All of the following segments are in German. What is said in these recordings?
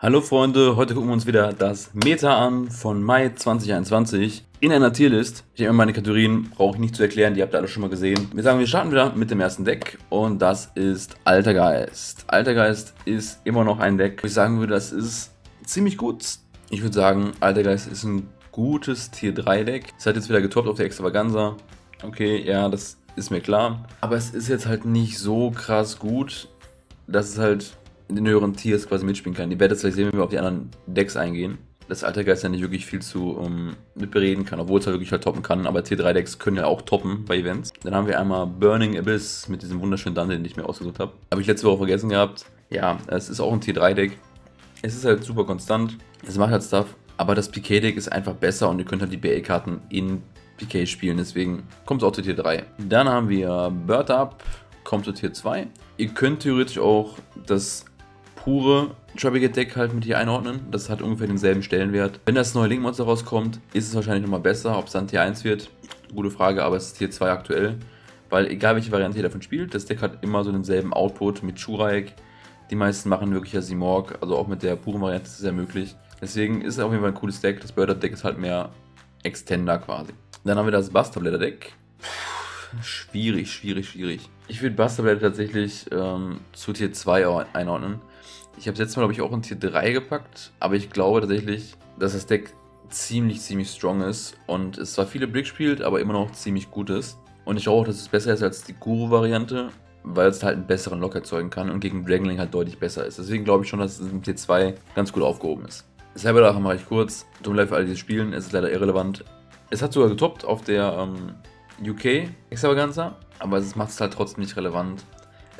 Hallo Freunde, heute gucken wir uns wieder das Meta an von Mai 2021 in einer Tierlist. Ich habe meine Kategorien, brauche ich nicht zu erklären, die habt ihr alle schon mal gesehen. Wir sagen, wir starten wieder mit dem ersten Deck und das ist Altergeist. Altergeist ist immer noch ein Deck, wo ich sagen würde, das ist ziemlich gut. Ich würde sagen, Altergeist ist ein gutes Tier 3 Deck. Es hat jetzt wieder getoppt auf der Extravaganza. Okay, ja, das ist mir klar. Aber es ist jetzt halt nicht so krass gut, dass es halt in den höheren Tiers quasi mitspielen kann. Die werdet ihr vielleicht sehen, wenn wir auf die anderen Decks eingehen, dass Altergeist ja nicht wirklich viel zu mitbereden kann, obwohl es halt wirklich halt toppen kann, aber T3-Decks können ja auch toppen bei Events. Dann haben wir einmal Burning Abyss mit diesem wunderschönen Dante, den ich mir ausgesucht habe. Habe ich letzte Woche vergessen gehabt. Ja, es ist auch ein T3-Deck. Es ist halt super konstant, es macht halt Stuff, aber das PK-Deck ist einfach besser und ihr könnt halt die BA-Karten in PK spielen, deswegen kommt es auch zu Tier 3. Dann haben wir Birth-Up, kommt zu Tier 2. Ihr könnt theoretisch auch das pure Trapigate Deck halt mit hier einordnen. Das hat ungefähr denselben Stellenwert. Wenn das neue Linkmonster rauskommt, ist es wahrscheinlich nochmal besser. Ob es dann Tier 1 wird, gute Frage, aber es ist Tier 2 aktuell. Weil egal welche Variante ihr davon spielt, das Deck hat immer so denselben Output mit Shuraik. Die meisten machen wirklich ja Simorg, also auch mit der puren Variante ist es ja möglich. Deswegen ist es auf jeden Fall ein cooles Deck. Das Bird-Up Deck ist halt mehr Extender quasi. Dann haben wir das Buster-Blader Deck. Schwierig. Ich würde Buster-Blader tatsächlich zu Tier 2 einordnen. Ich habe es letztes Mal, glaube ich, auch in Tier 3 gepackt, aber ich glaube tatsächlich, dass das Deck ziemlich strong ist und es zwar viele Bricks spielt, aber immer noch ziemlich gut ist. Und ich glaube auch, dass es besser ist als die Guru-Variante, weil es halt einen besseren Lock erzeugen kann und gegen Dragonling halt deutlich besser ist. Deswegen glaube ich schon, dass es in Tier 2 ganz gut aufgehoben ist. Das Heberdach mache ich kurz. Tut mir leid für alle, die spielen, es ist leider irrelevant. Es hat sogar getoppt auf der UK Extravaganza, aber es macht es halt trotzdem nicht relevant.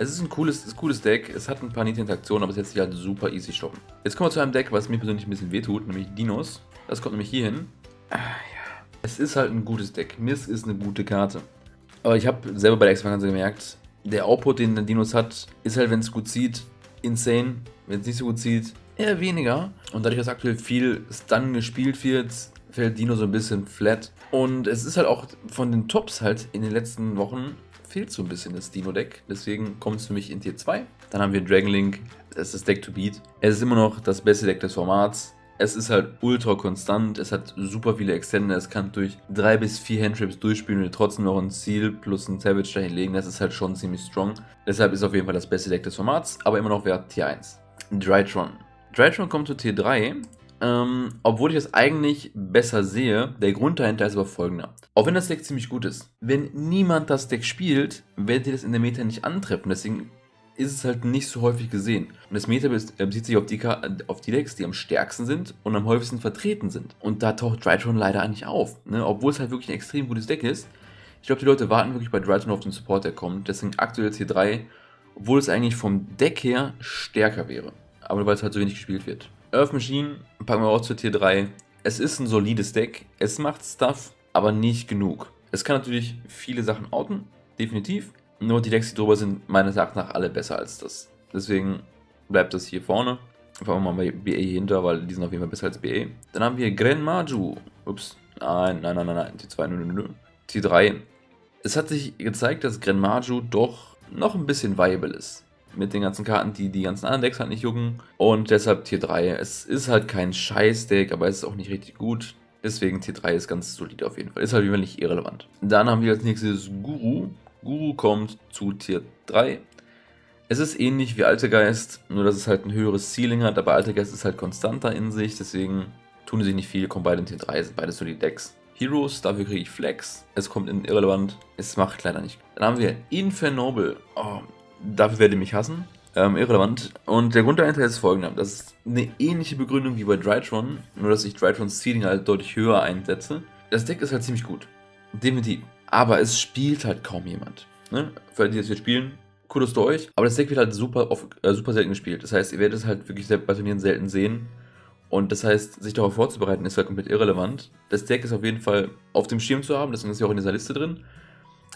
Es ist ein cooles Deck, es hat ein paar niedrige Interaktionen, aber es lässt sich halt super easy stoppen. Jetzt kommen wir zu einem Deck, was mir persönlich ein bisschen wehtut, nämlich Dinos. Das kommt nämlich hier hin. Es ist halt ein gutes Deck, Mist ist eine gute Karte. Aber ich habe selber bei der Extravaganza gemerkt, der Output, den der Dinos hat, ist halt, wenn es gut zieht, insane. Wenn es nicht so gut zieht, eher weniger. Und dadurch, dass aktuell viel Stun gespielt wird, fällt Dino so ein bisschen flat. Und es ist halt auch von den Tops halt in den letzten Wochen fehlt so ein bisschen das Dino-Deck. Deswegen kommt es für mich in Tier 2. Dann haben wir Dragonlink. Das ist das Deck to beat. Es ist immer noch das beste Deck des Formats. Es ist halt ultra konstant. Es hat super viele Extender. Es kann durch 3 bis 4 Handtrips durchspielen und trotzdem noch ein Ziel plus ein Savage dahin legen. Das ist halt schon ziemlich strong. Deshalb ist es auf jeden Fall das beste Deck des Formats. Aber immer noch wert Tier 1. Drytron. Drytron kommt zu Tier 3. Obwohl ich das eigentlich besser sehe, der Grund dahinter ist aber folgender. Auch wenn das Deck ziemlich gut ist, wenn niemand das Deck spielt, werdet ihr das in der Meta nicht antreffen. Deswegen ist es halt nicht so häufig gesehen. Und das Meta bezieht sich auf die Decks, die am stärksten sind und am häufigsten vertreten sind. Und da taucht Drytron leider eigentlich auf, ne? Obwohl es halt wirklich ein extrem gutes Deck ist. Ich glaube, die Leute warten wirklich bei Drytron auf den Support, der kommt. Deswegen aktuell Tier 3, obwohl es eigentlich vom Deck her stärker wäre. Aber weil es halt so wenig gespielt wird. Earth Machine packen wir auch zu Tier 3. Es ist ein solides Deck, es macht Stuff, aber nicht genug. Es kann natürlich viele Sachen outen, definitiv. Nur die Decks, die drüber sind, meines Erachtens nach alle besser als das. Deswegen bleibt das hier vorne. Fangen wir mal bei BA hinter, weil die sind auf jeden Fall besser als BA. Dann haben wir Gren Maju. Ups, nein, Tier 2, Tier 3. Es hat sich gezeigt, dass Gren Maju doch noch ein bisschen viable ist. Mit den ganzen Karten, die die ganzen anderen Decks halt nicht jucken. Und deshalb Tier 3. Es ist halt kein Scheiß-Deck, aber es ist auch nicht richtig gut. Deswegen Tier 3 ist ganz solide auf jeden Fall. Ist halt immer nicht irrelevant. Dann haben wir als nächstes Guru. Guru kommt zu Tier 3. Es ist ähnlich wie Altergeist, nur dass es halt ein höheres Ceiling hat. Aber Altergeist ist halt konstanter in sich, deswegen tun die sich nicht viel. Kommen beide in Tier 3, sind beide solide Decks. Heroes, dafür kriege ich Flex. Es kommt in irrelevant. Es macht leider nicht. Dann haben wir Infernobel. Oh, dafür werdet ihr mich hassen. Irrelevant. Und der Grund dahinter ist folgender. Das ist eine ähnliche Begründung wie bei Drytron, nur dass ich Drytrons Ceiling halt deutlich höher einsetze. Das Deck ist halt ziemlich gut. Definitiv. Aber es spielt halt kaum jemand. Ne? Für alle, die das jetzt spielen, Kudos zu euch. Aber das Deck wird halt super selten gespielt. Das heißt, ihr werdet es halt wirklich bei Turnieren selten sehen. Und das heißt, sich darauf vorzubereiten, ist halt komplett irrelevant. Das Deck ist auf jeden Fall auf dem Schirm zu haben, deswegen ist ja auch in dieser Liste drin.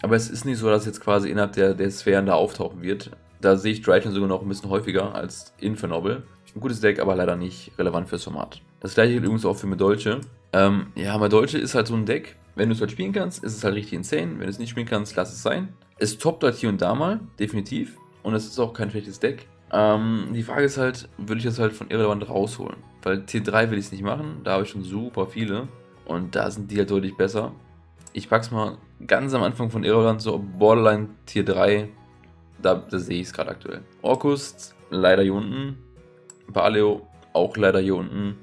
Aber es ist nicht so, dass jetzt quasi innerhalb der Sphären da auftauchen wird. Da sehe ich Drytron sogar noch ein bisschen häufiger als Infernobel. Ein gutes Deck, aber leider nicht relevant fürs Format. Das gleiche gilt übrigens auch für Deutsche. Ja, Deutsche ist halt so ein Deck. Wenn du es halt spielen kannst, ist es halt richtig insane. Wenn du es nicht spielen kannst, lass es sein. Es toppt halt hier und da mal, definitiv. Und es ist auch kein schlechtes Deck. Die Frage ist halt, würde ich das halt von irrelevant rausholen? Weil T3 will ich es nicht machen, da habe ich schon super viele. Und da sind die halt deutlich besser. Ich pack's mal ganz am Anfang von Eroland, so Borderline Tier 3. Da sehe ich es gerade aktuell. Orkus, leider hier unten. Paleo, auch leider hier unten.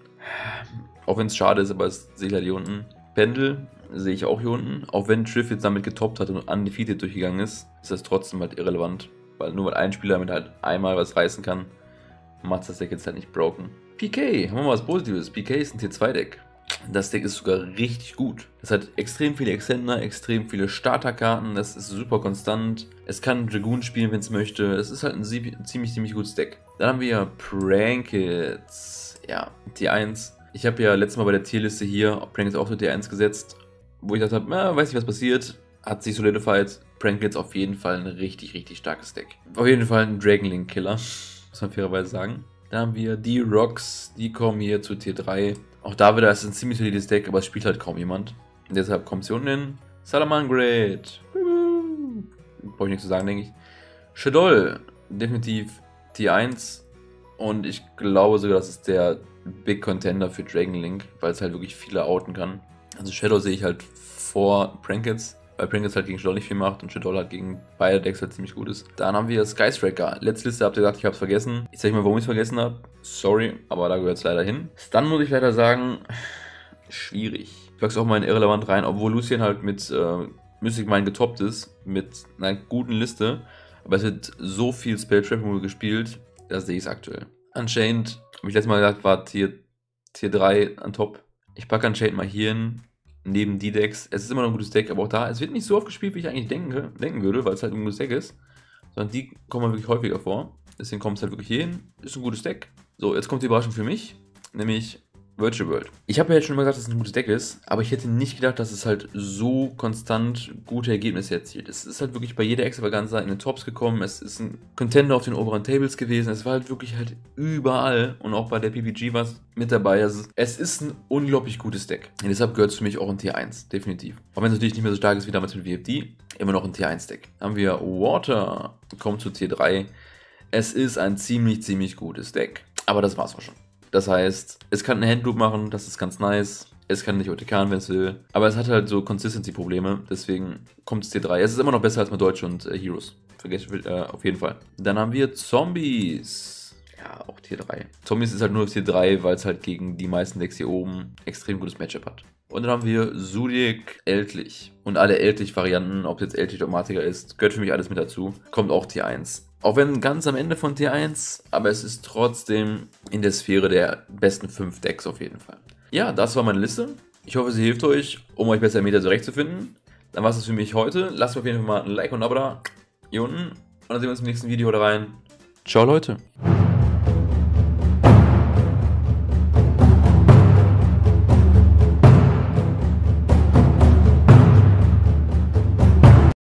Auch wenn es schade ist, aber es sehe ich halt hier unten. Pendel sehe ich auch hier unten. Auch wenn Triff jetzt damit getoppt hat und undefeated durchgegangen ist, ist das trotzdem halt irrelevant. Weil nur weil ein Spieler damit halt einmal was reißen kann, macht das Deck jetzt halt nicht broken. PK, haben wir mal was Positives. PK ist ein Tier 2 Deck. Das Deck ist sogar richtig gut. Es hat extrem viele Extender, extrem viele Starterkarten, das ist super konstant. Es kann Dragoon spielen, wenn es möchte. Es ist halt ein ziemlich gutes Deck. Dann haben wir ja Prankets. Ja, T1. Ich habe ja letztes Mal bei der Tierliste hier Prankets auch zu T1 gesetzt, wo ich dachte, na, weiß nicht, was passiert. Hat sich solidified. Prankets auf jeden Fall ein richtig starkes Deck. Auf jeden Fall ein Dragonlink-Killer, muss man fairerweise sagen. Dann haben wir die Rocks, die kommen hier zu T3. Auch da wieder ist ein ziemlich solides Deck, aber es spielt halt kaum jemand. Und deshalb kommt sie unten hin. Salamangreat. Brauche ich nichts zu sagen, denke ich. Shadow, definitiv T1. Und ich glaube sogar, das ist der Big Contender für Dragonlink, weil es halt wirklich viele outen kann. Also Shadow sehe ich halt vor Prankets, weil Prankets halt gegen Shadow nicht viel macht und Shadow halt gegen beide Decks halt ziemlich gut ist. Dann haben wir Skystriker. Letzte Liste habt ihr gesagt, ich hab's vergessen. Ich zeig mal, warum ich es vergessen habe. Sorry, aber da gehört es leider hin. Dann muss ich leider sagen, schwierig. Ich pack's auch mal in irrelevant rein, obwohl Lucien halt mit Mystic Mine getoppt ist, mit einer guten Liste. Aber es wird so viel Spell Trap Modul gespielt, das sehe ich es aktuell. Unchained, wie ich letztes Mal gesagt, war Tier 3 an top. Ich packe Unchained mal hier hin, neben die Decks. Es ist immer noch ein gutes Deck, aber auch da, es wird nicht so oft gespielt, wie ich eigentlich denken würde, weil es halt ein gutes Deck ist. Sondern die kommen wirklich häufiger vor. Deswegen kommt es halt wirklich hier hin. Ist ein gutes Deck. So, jetzt kommt die Überraschung für mich, nämlich Virtual World. Ich habe ja jetzt schon immer gesagt, dass es ein gutes Deck ist, aber ich hätte nicht gedacht, dass es halt so konstant gute Ergebnisse erzielt. Es ist halt wirklich bei jeder Extravaganza in den Tops gekommen, es ist ein Contender auf den oberen Tables gewesen, es war halt wirklich halt überall und auch bei der PPG war es mit dabei. Also es ist ein unglaublich gutes Deck. Und deshalb gehört es für mich auch ein T1, definitiv. Auch wenn es natürlich nicht mehr so stark ist wie damals mit VFD, immer noch ein T1-Deck. Dann haben wir Water, kommt zu T3. Es ist ein ziemlich gutes Deck, aber das war's auch schon. Das heißt, es kann einen Handloop machen, das ist ganz nice. Es kann nicht OTKen, wenn es will. Aber es hat halt so Consistency-Probleme, deswegen kommt es T3. Es ist immer noch besser als mit Deutsche und Heroes. Vergesst auf jeden Fall. Dann haben wir Zombies. Ja, auch T3. Zombies ist halt nur auf T3, weil es halt gegen die meisten Decks hier oben extrem gutes Matchup hat. Und dann haben wir Sulik, Eltlich. Und alle Eltlich-Varianten, ob es jetzt Eltlich-Dogmatiker ist, gehört für mich alles mit dazu. Kommt auch T1. Auch wenn ganz am Ende von T1, aber es ist trotzdem in der Sphäre der besten 5 Decks auf jeden Fall. Ja, das war meine Liste. Ich hoffe, sie hilft euch, um euch besser im Meta zurechtzufinden. Dann war es das für mich heute. Lasst mir auf jeden Fall mal ein Like und ein Abo da hier unten. Und dann sehen wir uns im nächsten Video da rein. Ciao, Leute.